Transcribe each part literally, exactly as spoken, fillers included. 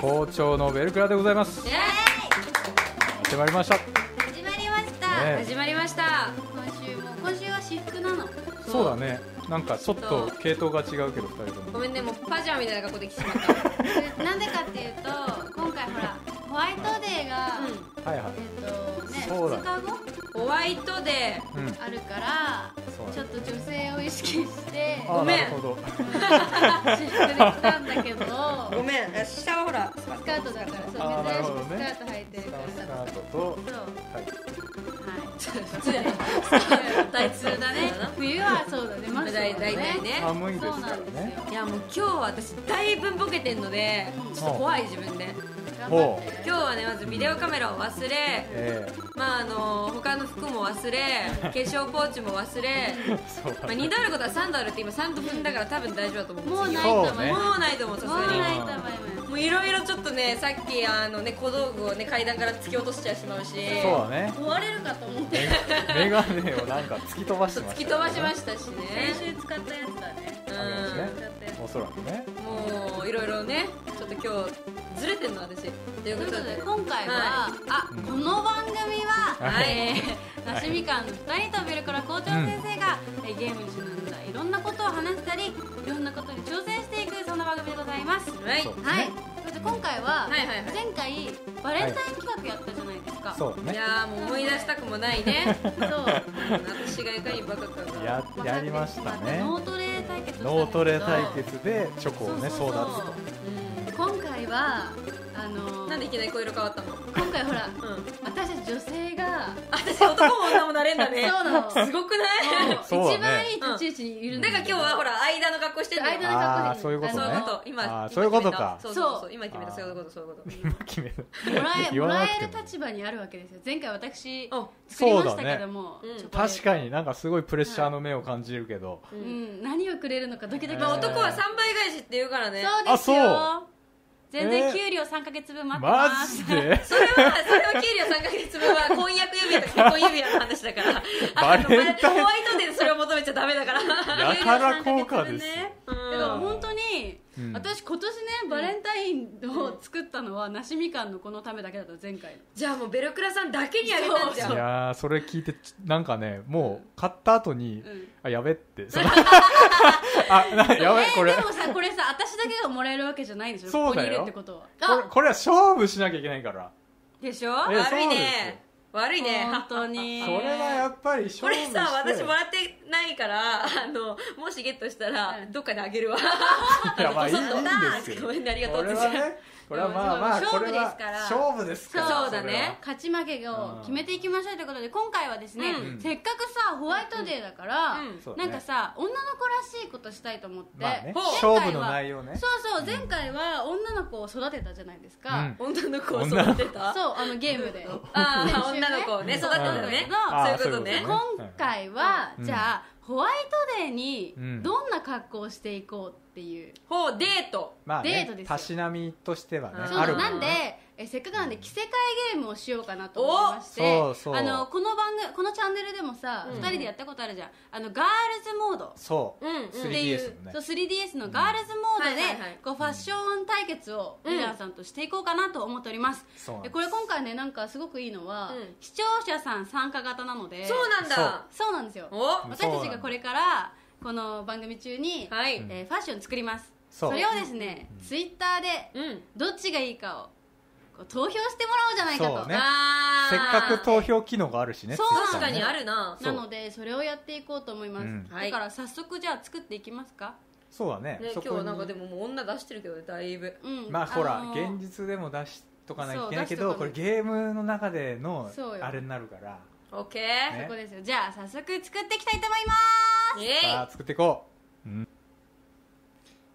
校長のベルクラでございます。始まりました。始まりました。始まりました。今週も今週は私服なの。そうだね。なんかちょっと系統が違うけど二人とも。ごめんね、もうパジャマみたいな格好で来てしまった。なんでかっていうと今回ほらホワイトデーがはいはいえっとねふつかごホワイトデーあるからちょっと女性を意識してごめん私服で来たんだけど。ごめん、下はほらスカートだから、そう、珍しくスカート履いてるからさ。スカートと、はい。はい。ちょっと普通だね。普通だね。冬はそうだね、まだ大体ね。寒いですからね。いやもう今日は私だいぶボケてんので、ちょっと怖い自分で。今日はね、まずビデオカメラを忘れ、まああの他の服も忘れ、化粧ポーチも忘れ、まあに度あることはさん度あるって今さん度分だから多分大丈夫だと思う。もうないと思う。もうないと思う。もうないと思う。もういろいろちょっとね、さっきあのね小道具をね階段から突き落としちゃいしまうし、そうだね。追われるかと思って。メガネをなんか突き飛ばしてました。突き飛ばしましたしね。先週使ったやつだね。うん。おそらくね。もういろいろね、ちょっと今日。ずれてんの私。ということで今回はあこの番組は梨みかんのふたりとベルクラ校長先生がゲームにちなんだいろんなことを話したりいろんなことに挑戦していくそんな番組でございます。はい。はい。そして今回は前回バレンタイン企画やったじゃないですか。そうね。いやもう思い出したくもないね。そう。私がいかにバカかがややりましたね。脳トレ対決。脳トレ対決でチョコをね争奪と。今回はあのなんでいきなり声色変わったの？今回ほら私たち女性が私男も女もなれんだね。そうなの。すごくない？一番いい立ち位置にいる。だから今日はほら間の格好してる。間の格好してる。そういうことね。今そういうことか。そうそう今決めたそういうことそういうこと。今決めた。もらえもらえる立場にあるわけですよ。前回私作りましたけども確かになんかすごいプレッシャーの目を感じるけど。うん何をくれるのかドキドキ。男は三倍返しって言うからね。そうですよ。全然給料三ヶ月分待ってます。マジで？それはそれは給料三ヶ月分は婚約指輪と結婚指輪の話だから。バレンタインホワイトデーでそれを求めちゃダメだから。やたら効果です。でも本当に私今年ねバレンタインを作ったのは梨みかんのこのためだけだった前回。じゃあもうベルクラさんだけにあげたんじゃん。いやそれ聞いてなんかねもう買った後にあやべって。あ、やばいこれ。でもさこれさ私だけがもらえるわけじゃないでしょ。そうだよ。これは勝負しなきゃいけないから。でしょ。悪いね。悪いね。本当に。それはやっぱり勝負して。これさ私もらってないからあのもしゲットしたらどっかであげるわ。いやまあいいんですけど。ごめんねありがとう。これはねこれはまあまあこれは勝負ですから。そうだね。勝ち負けを決めていきましょうということで今回はですねせっかくさホワイトデーだからなんかさ女の子らしいことしたいと思って。勝負の内容ね。そうそう前回は女の子を育てたじゃないですか。女の子を育てた。そうあのゲームで。ああ女の子をね育てたね。そういうことね。今回はじゃあホワイトデーにどんな格好をしていこうっていうほうデートデートですよたしなみとしてはねあるなんでせっかくなんで着せ替えゲームをしようかなと思いましてあのこの番組このチャンネルでもさふたりでやったことあるじゃんあのガールズモードそうっていう スリーディーエス のガールズモードでファッション対決を皆さんとしていこうかなと思っておりますこれ今回ねなんかすごくいいのは視聴者さん参加型なのでそうなんだそうなんですよ私たちがこれからこの番組中にファッション作りますそれをですねツイッターでどっちがいいかを投票してもらおうじゃないかとせっかく投票機能があるしね確かにあるななのでそれをやっていこうと思いますだから早速じゃあ作っていきますかそうだね今日はなんかでももう女出してるけどだいぶまあほら現実でも出しとかないといけないけどこれゲームの中でのあれになるからオッケーそこですよじゃあ早速作っていきたいと思いますさあ作っていこう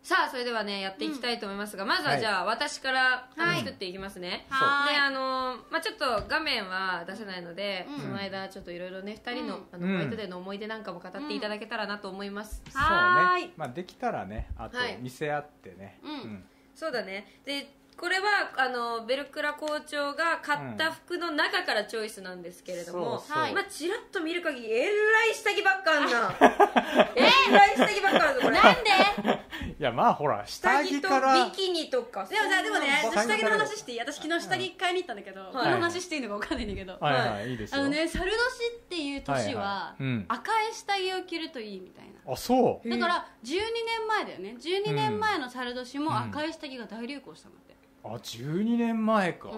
さあそれではねやっていきたいと思いますが、まずはじゃあ私から作っていきますね。であのまあちょっと画面は出せないので、その間ちょっといろいろねふたりのあのホワイトデーの思い出なんかも語っていただけたらなと思います。そうね、まあできたらねあと見せ合ってね。そうだね。でこれはあのベルクラ校長が買った服の中からチョイスなんですけれども、まあちらっと見る限りえらい下着ばっかあんな。えらい下着ばっかあんなこれ。なんで？いやまあほら下着とビキニとか。でもさでもね下着の話していい？私昨日下着買いに行ったんだけど、この話していいのかわかんないんだけど。はいいいですよ。あのね猿年っていう年は赤い下着を着るといいみたいな。あそう。だからじゅうにねんまえだよね。じゅうにねんまえの猿年も赤い下着が大流行したんだって。あ、じゅうにねんまえか。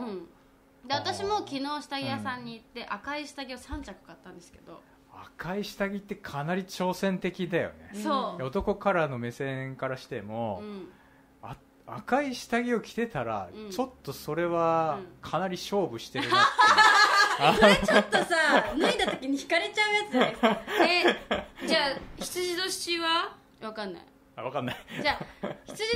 で私も昨日下着屋さんに行って赤い下着をさんちゃく買ったんですけど、赤い下着ってかなり挑戦的だよね。そう男からの目線からしても、あ赤い下着を着てたらちょっとそれはかなり勝負してるなって。それちょっとさ脱いだ時に引かれちゃうやつじゃないですか。えじゃあ羊年はわかんない。わかんない。じゃあ羊年の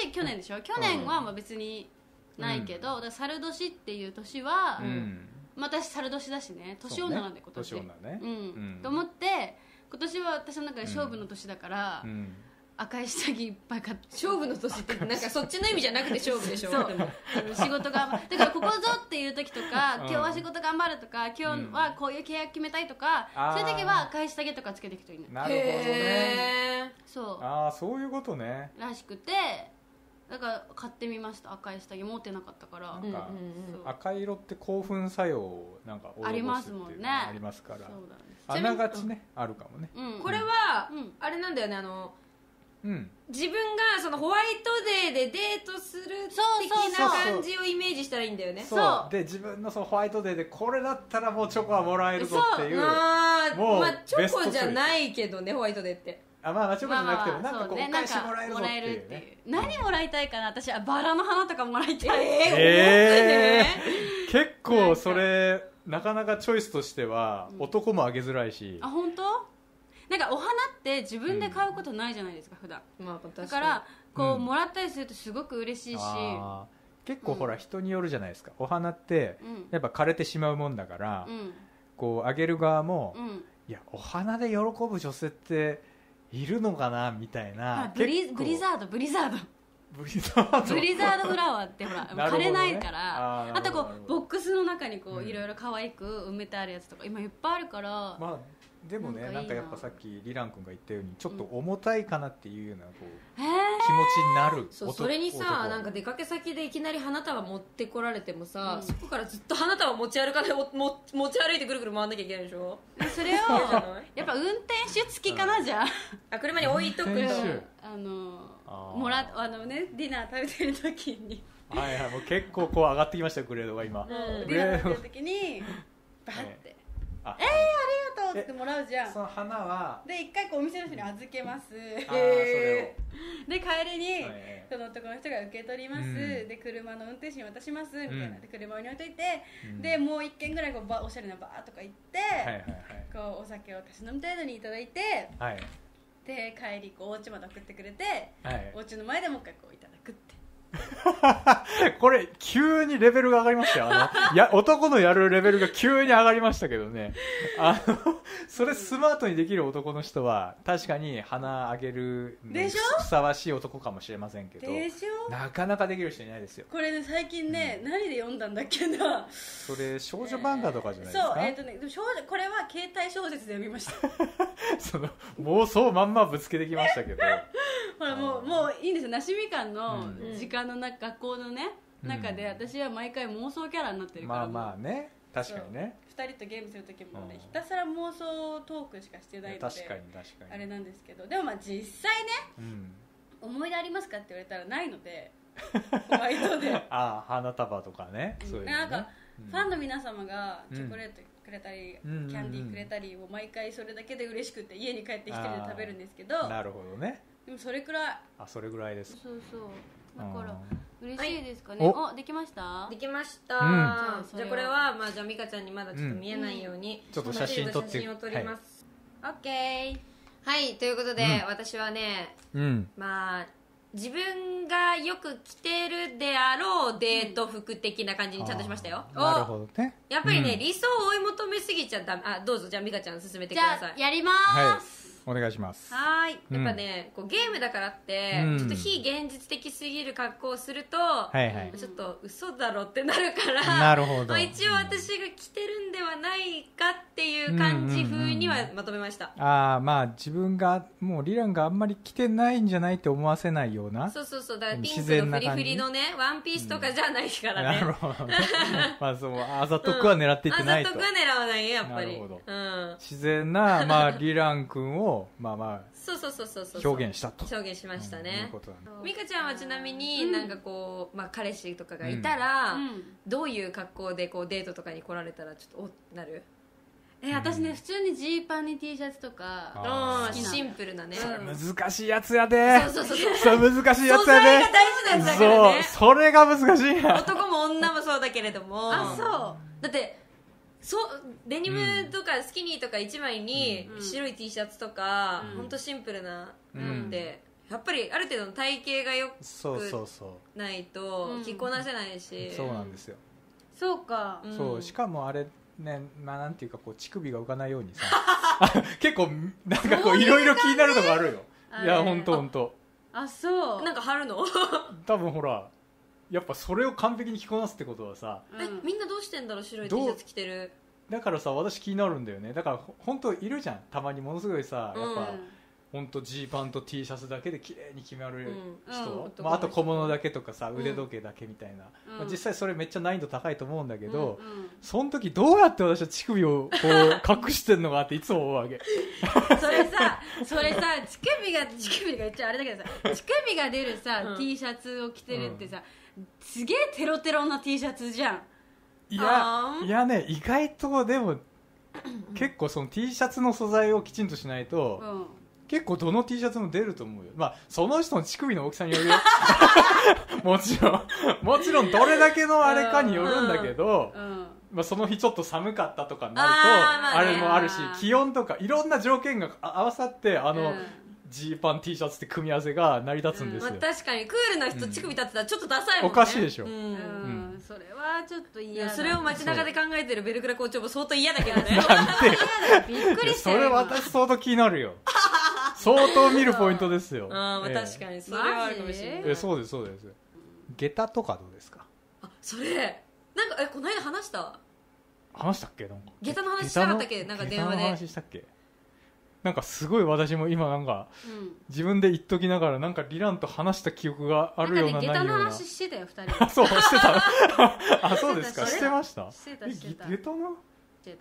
年去年でしょ。去年はまあ別にないけど、だ猿年っていう年は、私猿年だしね、年女なんで今年。年女ね。うん。と思って今年は私の中で勝負の年だから赤い下着いっぱい買って。勝負の年ってなんかそっちの意味じゃなくて勝負でしょ。そう。仕事頑張だからここぞっていう時とか、今日は仕事頑張るとか、今日はこういう契約決めたいとか、そういう時は赤い下着とかつけていくといいね。なるほどね。そうああそういうことねらしくて、だから買ってみました。赤い下着持ってなかったから、なんか赤色って興奮作用なんかありますもんね。ありますから、あながちねあるかもね。これはあれなんだよね、あの自分がそのホワイトデーでデートする的な感じをイメージしたらいいんだよね。そうで自分のそのホワイトデーでこれだったらもうチョコはもらえるぞっていう。まあチョコじゃないけどね、ホワイトデーってあ、まあ、チョコじゃなくてもなんかこうお返しもらえるぞっていうね。何もらいたいかな、私はバラの花とかもらいたい。えー、結構それなかなかチョイスとしては男もあげづらいし、あ、本当？なんかお花って自分で買うことないじゃないですか普段。だからこうもらったりするとすごく嬉しいし、結構ほら人によるじゃないですか。お花ってやっぱ枯れてしまうもんだから、こうあげる側もいやお花で喜ぶ女性っているのかなみたいな。ブリザードブリザードブリザードブリザードフラワーってほら枯れないから、あとこうボックスの中にこういろいろ可愛く埋めてあるやつとか今いっぱいあるから。まあでもね、なんかやっぱさっきリラン君が言ったようにちょっと重たいかなっていうようなこう気持ちになる。それにさ、なんか出かけ先でいきなり花束持ってこられてもさ、そこからずっと花束持ち歩かない持ち歩いてぐるぐる回んなきゃいけないでしょ。それをやっぱ運転手付きかな。じゃあ車に置いとくと、あのもらあのねディナー食べてる時に、はいはい、もう結構こう上がってきましたグレードが今。ディナー食べてる時にバッてえーありがとうってもらうじゃん。その花はで一回こうお店の人に預けます。へえ。で帰りにその男の人が受け取ります。で車の運転手に渡しますみたいな。で車に置いといて、でもう一軒ぐらいこうおしゃれなバーとか行って、こうお酒をたしなむ程度にいただいて、で帰りこうお家まで送ってくれて、お家の前でもう一回こういただくって。これ急にレベルが上がりましたよ。あのや男のやるレベルが急に上がりましたけどね。あのそれスマートにできる男の人は確かに花あげるふさわしい男かもしれませんけど、なかなかできる人いないですよ。これね最近ね、うん、何で読んだんだっけな。それ少女漫画とかじゃないですか。えー、そうえっ、ー、とね少女これは携帯小説で読みました。その妄想まんまぶつけてきましたけど。ほらもうもういいんですよ。なしみかんの時間の中、学校のね中で私は毎回妄想キャラになってるから。まあまあね、確かにね。ふたりとゲームする時もねひたすら妄想トークしかしてないので、確かに確かにあれなんですけど、でもまあ実際ね思い出ありますかって言われたらないので、ホワイトでああ花束とかね、そういうなんかファンの皆様がチョコレートくれたりキャンディーくれたりを毎回それだけで嬉しくて家に帰って一人で食べるんですけど。なるほどね。でもそれくらい。あ、それぐらいです。そうそう。だから嬉しいですかね。お、できました？できました。じゃあこれはまあじゃあ美香ちゃんにまだちょっと見えないようにちょっと写真撮って。写真を撮ります。オッケー。はい、ということで私はね、まあ自分がよく着てるであろうデート服的な感じにちゃんとしましたよ。なるほどね。やっぱりね、うん、理想を追い求めすぎちゃダメ。あ、どうぞ、じゃあ美香ちゃん進めてください。じゃあやりまーす、はい、お願いします。はーい、うん、やっぱねこうゲームだからって、うん、ちょっと非現実的すぎる格好をすると、はいはい、ちょっと嘘だろってなるから、うん、なるほど、まあ、一応私が着てるんではないかっていう感じ風にはまとめました、うんうんうん、ああ、まあ自分がもうリランがあんまり着てないんじゃないって思わせないよ。そうそうそう、だからピンクのフリフリのねワンピースとかじゃないからね、うん、なるほどねまあそうあざとくは狙っていってないと、うん、あざとくは狙わないよやっぱり。なるほど、うん、自然な、まあ、リラン君をまあまあそうそうそうそうそう表現したと、表現しましたね。美香、うん、ちゃんはちなみに、うん、なんかこう、まあ、彼氏とかがいたら、うんうん、どういう格好でこうデートとかに来られたらちょっとおなる？え、私ね、うん、普通にジーパンに T シャツとか好きなシンプルなね。それ難しいやつやで。そうそうそうそうそれ難しいやつやで。素材が大事なんだからね。そう、それが難しいや。男も女もそうだけれども。あ、そう。だってそう、デニムとかスキニーとかいちまいに白い T シャツとか、うん、ほんとシンプルなのって、うん、やっぱりある程度の体型がよくないと着こなせないし。そうなんですよ。そうか。うん、そう、しかもあれね、まあ、なんていうかこう乳首が浮かないようにさ結構なんかこういろいろ気になるのがあるよ。いやほんとほんと。あ、そうなんか貼るの多分ほらやっぱそれを完璧に着こなすってことはさ、うん、え、みんなどうしてんだろう白い T シャツ着てる。だからさ私気になるんだよね。だからほんといるじゃん、たまにものすごいさやっぱ、うんほんとジーパンと T シャツだけで綺麗に決まる人、うんうん、まあ、あと小物だけとかさ、うん、腕時計だけみたいな、うんまあ、実際それめっちゃ難易度高いと思うんだけど、うんうん、その時どうやって私は乳首をこう隠してんのかっていつも思うわけそれさ、それさ乳首が乳首が言っちゃあれだけどさ乳首が出るさ、うん、T シャツを着てるってさ、うん、すげえテロテロな T シャツじゃん。いや、いやね、意外とでも結構その T シャツの素材をきちんとしないと、うん結構どの T シャツも出ると思うよ。まあその人の乳首の大きさによるよもちろんもちろんどれだけのあれかによるんだけど、うんうんまあ、その日ちょっと寒かったとかになると あ,、まあね、あれもあるし気温とかいろんな条件が合わさってあの、うんジーパン T シャツって組み合わせが成り立つんですよ、うんまあ、確かにクールな人乳首立ってたらちょっとダサいもんね、うん、おかしいでしょ、うんうん、それはちょっと嫌だ。それを街中で考えてるベルクラ校長も相当嫌だけどねなんでびっくりしたよ。それ私相当気になるよ相当見るポイントですよあ、えー、確かにそれはあるかもしれない、えー、そうですそうです。下駄とかどうですか。あ、それなんかえこの間話した話したっけ。なんか下駄の話しなかったっけ。なんか電話で下駄の話したっけ。なんかすごい私も今なんか自分で言っときながらなんかリランと話した記憶があるようなないような。なんかね、下駄の話してたよふたりそうしてたあ、そうですか。してました。してたしてた。下駄の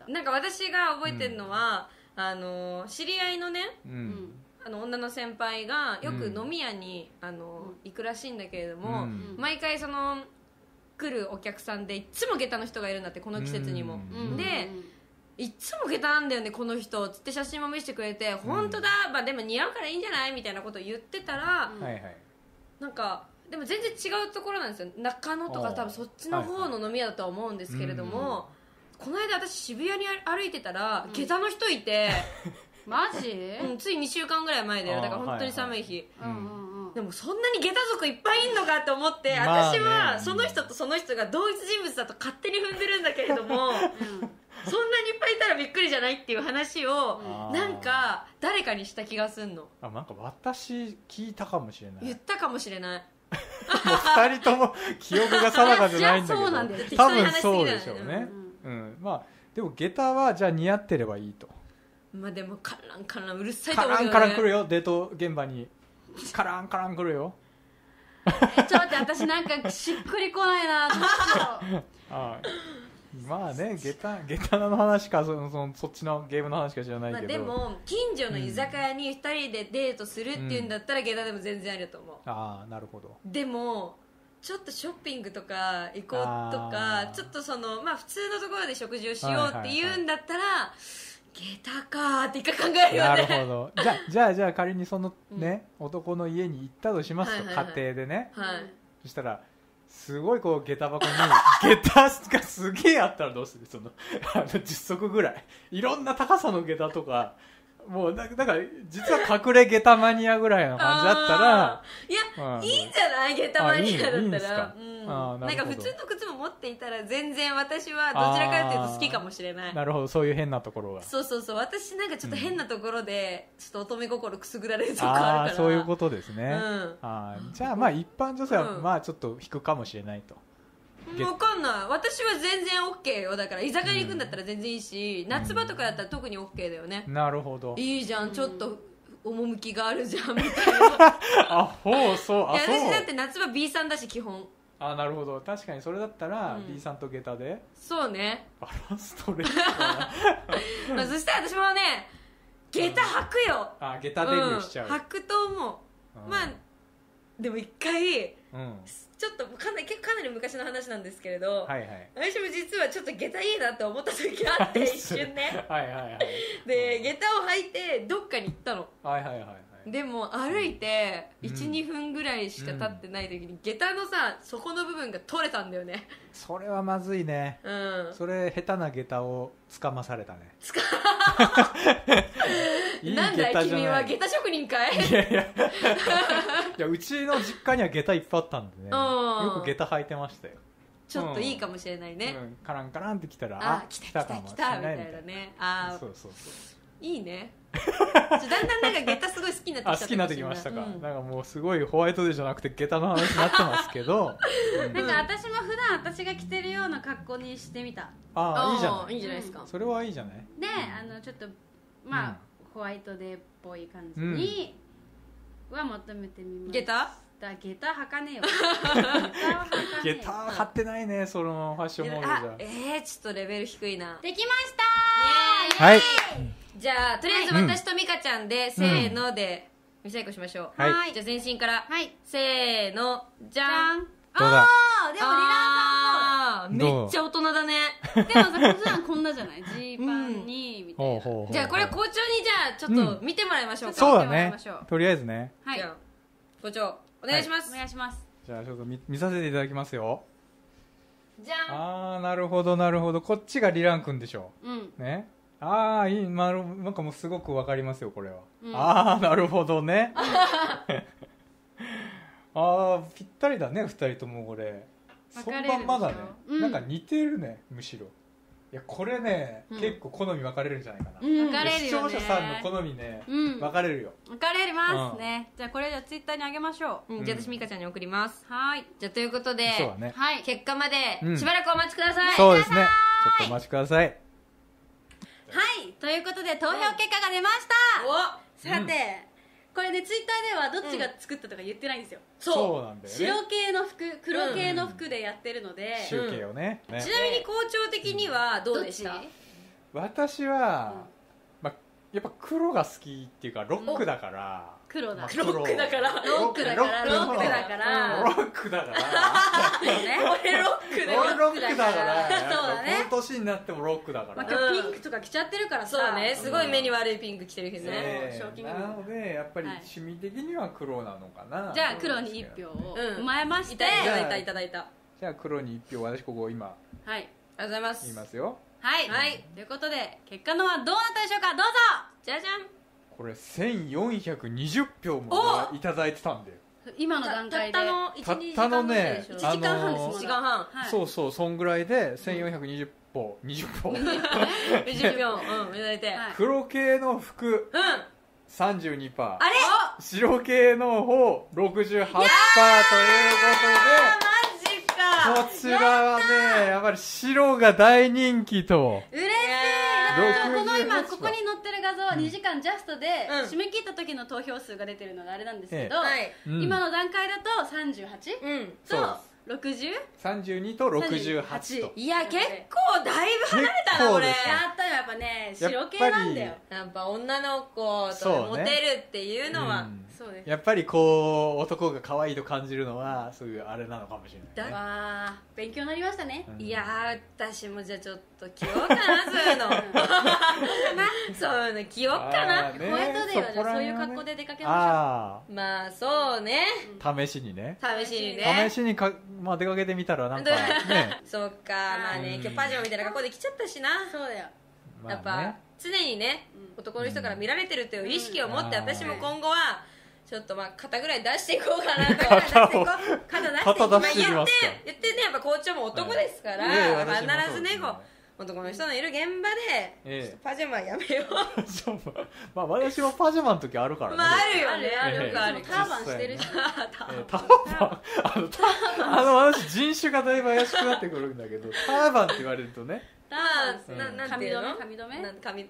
なんか私が覚えてるのは、うん、あの知り合いのね、うん、あの女の先輩がよく飲み屋に、うん、あの行くらしいんだけれども、うん、毎回その来るお客さんでいつも下駄の人がいるんだってこの季節にも、うん、で、うんいつも下駄なんだよねこの人つって写真も見せてくれて、うん、本当だ、まあ、でも似合うからいいんじゃないみたいなことを言ってたら、うんはいはい、なんかでも全然違うところなんですよ。中野とか多分そっちの方の飲み屋だとは思うんですけれども、はいはい、この間私渋谷に歩いてたら、うん、下駄の人いてマジ、うん、ついにしゅうかんぐらい前だよ。だから本当に寒い日、はいはいうんうんでもそんなに下駄族いっぱいいんのかと思って、まあね、私はその人とその人が同一人物だと勝手に踏んでるんだけれども、うん、そんなにいっぱいいたらびっくりじゃないっていう話をなんか誰かにした気がすんの。あ、なんか私聞いたかもしれない。言ったかもしれないもうふたりとも記憶が定かじゃないんだけどそうなんだよ。多分そうでしょうね、うんうんまあ、でも下駄はじゃあ似合ってればいいと。まあでもカランカランうるさいと思うよね。カランカラン来るよデート現場にカランカラン来るよちょっと待って私なんかしっくりこないなあまあね下駄、下駄の話か そ, の そ, のそっちのゲームの話か知らないけど、まあ、でも近所の居酒屋にふたりでデートするっていうんだったら、うん、下駄でも全然ありだと思う、うん、ああなるほど。でもちょっとショッピングとか行こうとかちょっとそのまあ普通のところで食事をしようっていうんだったら、はいはいはい下駄かーって一回考えるよね。なるほど。じゃあ、じゃあ、じゃあ仮にそのね、うん、男の家に行ったとしますと、はいはいはい、家庭でね、はい、そしたらすごいこう下駄箱に下駄がすげえあったらどうする。そのあのじゅっそくぐらいいろんな高さの下駄とかもうだから実は隠れ下駄マニアぐらいの感じだったらいや、うん、いいんじゃない下駄マニアだったら、なんか普通の靴も持っていたら全然私はどちらかというと好きかもしれない。なるほど、そういう変なところが。そうそうそう、私なんかちょっと変なところで、うん、ちょっと乙女心くすぐられるとこあるから。あ、そういうことですね、うん、あ、じゃあまあ一般女性はまあちょっと引くかもしれないと、うん、分かんない。私は全然 OK よ。だから居酒屋に行くんだったら全然いいし、うん、夏場とかだったら特に OK だよね、うん、なるほど。いいじゃん、ちょっと、うん、趣があるじゃんみたいなあ、ほう、そう、あ、そう。私だって夏場 B さんだし基本。あ、なるほど、確かにそれだったら B さんと下駄で、うん、そうね、バランス取れる、まあ、そしたら私もね下駄履くよ。あ、下駄デビューしちゃう、うん、履くと思う、うん、まあでも一回、うん、ちょっとかなり結構かなり昔の話なんですけれど、はいはい、私も実はちょっと下駄いいなって思った時があって一瞬ねはいはい、はい、で下駄を履いてどっかに行ったの、はいはいはい、でも歩いて いち,に、うん、分ぐらいしか経ってない時に下駄のさ底の部分が取れたんだよね。それはまずいね、うん、それ下手な下駄をつかまされたねつかいい下駄じゃない。なんだ君は下駄職人かい。いやいやいや、うちの実家には下駄いっぱいあったんでね、よく下駄履いてましたよ。ちょっといいかもしれないね、うんうん、カランカランって来たら、ああ来た来た来たみたいなね。あ、そうそうそう、いいねだんだんなんか下駄すごい好きになってきた。あ、好きになってきましたか、うん、なんかもうすごいホワイトデーじゃなくて下駄の話になってますけど、うん、なんか私も普段私が着てるような格好にしてみた。ああ、いいじゃない、いいじゃないですか、うん、それはいいじゃない。で、あのちょっとまあ、うん、ホワイトデーっぽい感じには求めてみました、うん、下駄だ、下駄履かねえよ下駄は履ってないね、そのファッションモードじゃ。えー、ちょっとレベル低いな。できました、イエーイ、はい。じゃあとりあえず私と美香ちゃんで、はい、せーので見せっこしましょう、はい。じゃあ全身から、はい、せーの、じゃん。どうだ、あー、でもリラーさんもめっちゃ大人だねでもさ、普段こんなじゃないジーパンに、うん、みたいな。ほうほうほうほう。じゃあこれ校長にじゃあちょっと見てもらいましょうか、うん、そうだね、とりあえずね、はい、校長お願いします、はい、お願いします。じゃあちょっと 見, 見させていただきますよ。じゃん。あー、なるほどなるほど、こっちがリラン君でしょ、うん、ね。あー、いい、まあ、なんかもうすごくわかりますよこれは、うん、あー、なるほどねあー、ぴったりだねふたりとも。これそんなまだね、うん、なんか似てるね、むしろ。いやこれね、うん、結構好み分かれるんじゃないかな、うん、分かれるよね。視聴者さんの好みね、うん、分かれるよ、分かれますね、うん、じゃあこれじゃツイッターにあげましょう、うん、じゃあ私美香ちゃんに送ります。はい、じゃあということで、ね、はい、結果までしばらくお待ちください、うん、そうですね、ちょっとお待ちください。はい、ということで投票結果が出ました、うん、おさて、うん、これねツイッターではどっちが作ったとか言ってないんですよ、うん、そう、そうなんだよね。白系の服、黒系の服でやってるので、うん、白系をね、うん、ね。ちなみに校長的にはどうでした、うん、私は、うん、まあ、やっぱ黒が好きっていうかロックだから、うん、黒だ、まあ、黒ロックだからロックだからロックだからロックだから俺ロックでロックだからこの年になってもロックだから、まあ、今日ピンクとか着ちゃってるからさ、うん、そうね、すごい目に悪いピンク着てるけどね、うん、なのでやっぱり趣味的には黒なのかな、はい、じゃあ黒にいち票を踏まえまして、うん、いただいたいただいた。じゃあ黒にいち票、私ここ今、はい、ありがとうございます、言いますよ、はい、うん、はい、ということで結果のはどうなったでしょうか、どうぞ。じゃじゃん、これせんよんひゃくにじゅう票もいただいてたんだよ今の段階で。たったのいち、にじかんでしょ、いちじかんはんです。いちじかんはん、はい、そうそう、そんぐらいでせんよんひゃくにじゅう票、うん、にじゅう票にじゅう票、うん、いただいて、はい、黒系の服、うん、さんじゅうにパーセント、 あれ白系の方 ろくじゅうはちパーセント ということで、マジか、こちらはね や, やっぱり白が大人気と。うれしい。この今ここに載ってる画像はにじかんジャストで締め切った時の投票数が出てるのがあれなんですけど、ええ、はい、今の段階だとさんじゅうはちとろくじゅう、さんじゅうにとろくじゅうはちと。いや結構だいぶ離れたなこれ。やったよ、やっぱね白系なんだよ。やっぱ女の子とモテるっていうのはそうです。やっぱりこう男が可愛いと感じるのはそういうあれなのかもしれないね。わー、勉強になりましたね、うん、いや私もじゃあちょっと着ようかなそういうのそういうの着ようかな。ホワイトデーはじゃあそういう格好で出かけましょう。あ、まあそうね、試しにね、試しにね、試しにか、まあ、出かけてみたらなんかねそうか、まあね、今日パジャマみたいな格好で着ちゃったしな。そうだよ、まあね、やっぱ常にね、男の人から見られてるという意識を持って、私も今後はちょっとまあ肩ぐらい出していこうかなと、肩出していこう、肩出していこう、まあ言って言ってね、やっぱ校長も男ですから、必ずねこう。男の人のいる現場でパジャマやめよう、ええ、まあ私はパジャマの時あるからね、まあ、あるよね、あるよ、ある、ターバンしてるし、ターバン、あの私人種がだいぶ怪しくなってくるんだけど、ターバンって言われるとね、髪留め、髪留め、髪留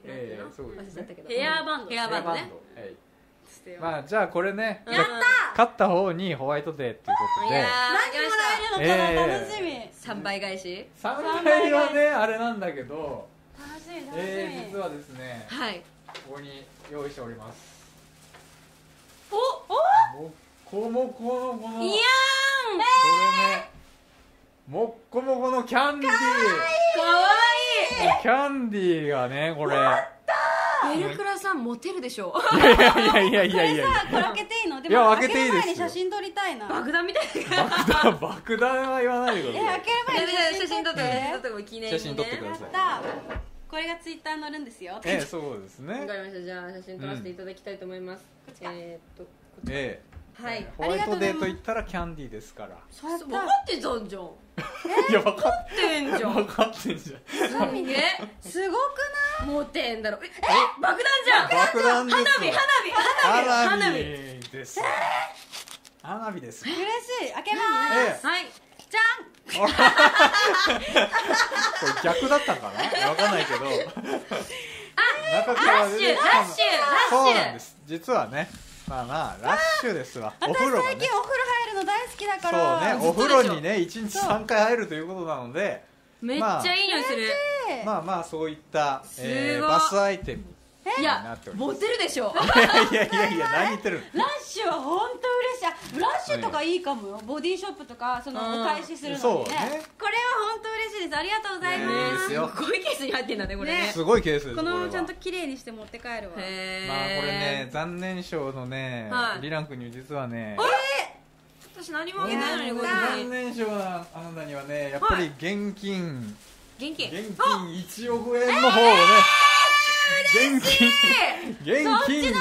め、ヘアバンド、ヘアバンドね、まあじゃあこれね、やった勝った方にホワイトデーっていうことで何もらえるのかな、楽しみ、さんばい返し、さんばいはねあれなんだけど、楽しみ楽しみ、実はですね、ここに用意しております。おお、もっこもこのこのいやん、これねもっこもこのキャンディー、かわいいキャンディーがね、これベルクラさんモテるでしょ。いやいやいやいや。これ開けていいの？でも開ける前に写真撮りたいな。爆弾みたいな。爆弾、爆弾は言わないでください。開ける前に写真撮って。写真撮ってください。これがツイッターに載るんですよ。ええ、そうですね。わかりました。じゃあ写真撮らせていただきたいと思います。えっと、ええ、はい。ホワイトデーと言ったらキャンディーですから。分かってたんじゃん。いや分かってんじゃん。分かってんじゃん。え、すごくない？モテんだろ、ええ、爆弾じゃん、爆弾です、花火、花火、花火、花火です、花火です、嬉しい、開けまーす、はい、じゃん、これ逆だったかな、わかんないけど、あ、ラッシュ、ラッシュ、ラッシュ、そうなんです、実はね、まあまあラッシュですわ、お風呂がね、私最近お風呂入るの大好きだから、そうね、お風呂にねいちにちさんかい入るということなので、めっちゃいい匂いする。まあまあそういったバスアイテムになっております。いやモテるでしょ。いやいやいや何言ってる。ラッシュは本当嬉しい。ラッシュとかいいかもよ。ボディショップとかそのお返しするのね。これは本当嬉しいです。ありがとうございます。すごいケースに入ってんだねこれ。すごいケースです。このままちゃんと綺麗にして持って帰るわ。まあこれね残念賞のねリラン君に実はね。私何もあげないのに残念賞なあなたにはねやっぱり現金。現金いちおくえんの方をね、現金現金いち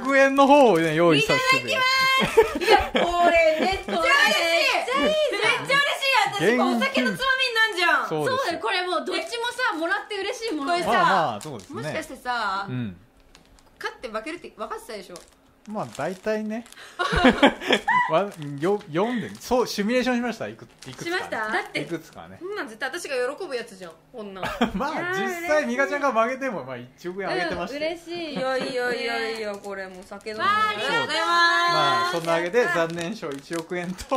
おくえんの方をね用意させていただきます。いやこれめっちゃ嬉しい、めっちゃ嬉しい。私もお酒のつまみになんじゃん。そうだよ、これもうどっちもさもらって嬉しいもの。これさもしかしてさ勝って負けるって分かってたでしょ。まあ大体ねよんでそうシミュレーションしました。いくつかしました。だっていくつかね、そんなん絶対私が喜ぶやつじゃんこんなん。まあ実際ミカちゃんが負けてもまあいちおくえんあげてました。嬉しい。いやいやいやいや、これもう酒飲んで、ありがとうございます。まあそんなわけで残念賞いちおくえんと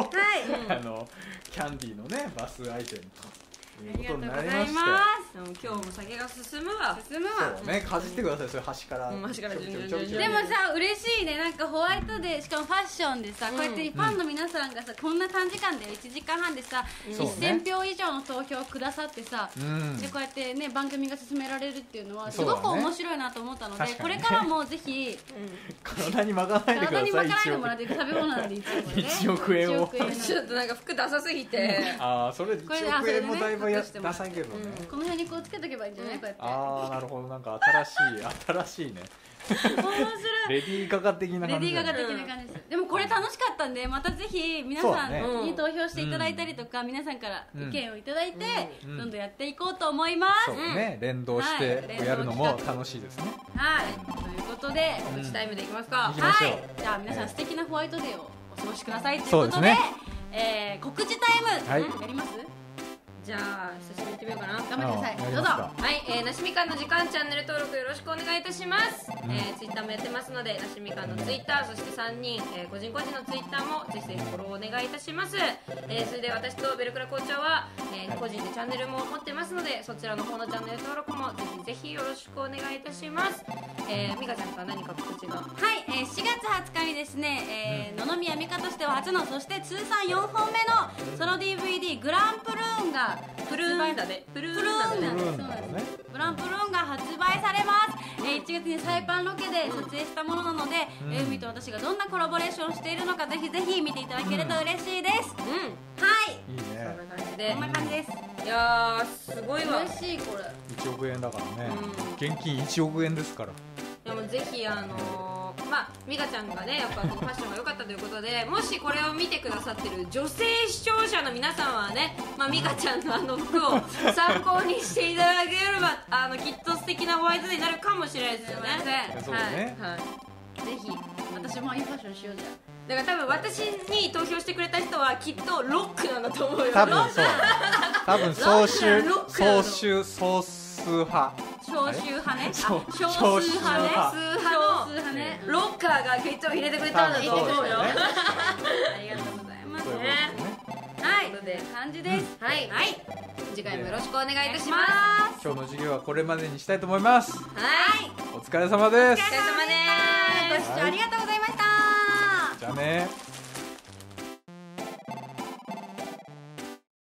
あのキャンディーのねバスアイテムとありがとうございます。今日も酒が進むわ、進むわ。ね、かじってください。それ端から。端から。でもさ、嬉しいね。なんかホワイトでしかもファッションでさ、こうやってファンの皆さんがさ、こんな短時間でいちじかんはんでさ、せんひょう以上の投票をくださってさ、でこうやってね番組が進められるっていうのはすごく面白いなと思ったので、これからもぜひ体にまかないでください。体にまかないでもらって食べ物なんでいちおくえんを。ちょっとなんか服ダサすぎて。ああ、それいちおくえんもだいぶ。ダサいけどね、この辺にこうつけとけばいいんじゃない、こうやって。ああなるほど、なんか新しい新しいね、面白いレディーガガ的な感じ。レディーガガ的な感じです。でもこれ楽しかったんで、またぜひ皆さんに投票していただいたりとか、皆さんから意見をいただいてどんどんやっていこうと思います。そうね、連動してやるのも楽しいですね。はい、ということでプチタイムでいきますか。はい、じゃあ皆さん素敵なホワイトデーをお過ごしくださいということで、告知タイムやります。じゃあ久しぶりに行ってみようかな。頑張ってください。どうぞ。はい、えー、なしみかんの時間チャンネル登録よろしくお願いいたします。うん、えー、ツイッターもやってますので、なしみかんのツイッター、そしてさんにん、えー、個人個人のツイッターもぜひぜひフォローお願いいたします。えー、それで私とベルクラ校長は、えー、個人でチャンネルも持ってますので、そちらの方のチャンネル登録もぜひぜひよろしくお願いいたします。えー、みかちゃんから何か告知が。はい、えー、しがつはつかにですね、えー、野々宮みかとしては初の、そして通算よんほんめのソロ ディーブイディー グランプルーンがプルーンだね。プルーンだね。グランプルーンが発売されます。いちがつにサイパンロケで撮影したものなので、エミと私がどんなコラボレーションをしているのか、ぜひぜひ見ていただけると嬉しいです。はい。じで、こんな感じです。いやーすごいわ。嬉しいこれ。いちおくえんだからね。うん、現金いちおくえんですから。でもぜひあのー、まあ美香ちゃんがねやっぱこのファッションが良かったということで、もしこれを見てくださってる女性視聴者の皆さんはね、まあ美香ちゃんのあの服を参考にしていただければあのきっと素敵なホワイトデーになるかもしれないですよね。そうだね。はい。はいぜひ私もいいファッションしようじゃん。だから多分私に投票してくれた人はきっとロックなんだと思うよ。多分そう。多分総集総集総数派。少数派ね。少数派ね。少数派ね。ロッカーがきっと入れてくれたんだと思うよ。ありがとうございますね。はい。という感じです。はいはい。次回もよろしくお願いいたします。今日の授業はこれまでにしたいと思います。はい。お疲れ様です。お疲れ様です。ご視聴ありがとうございました。じゃあね。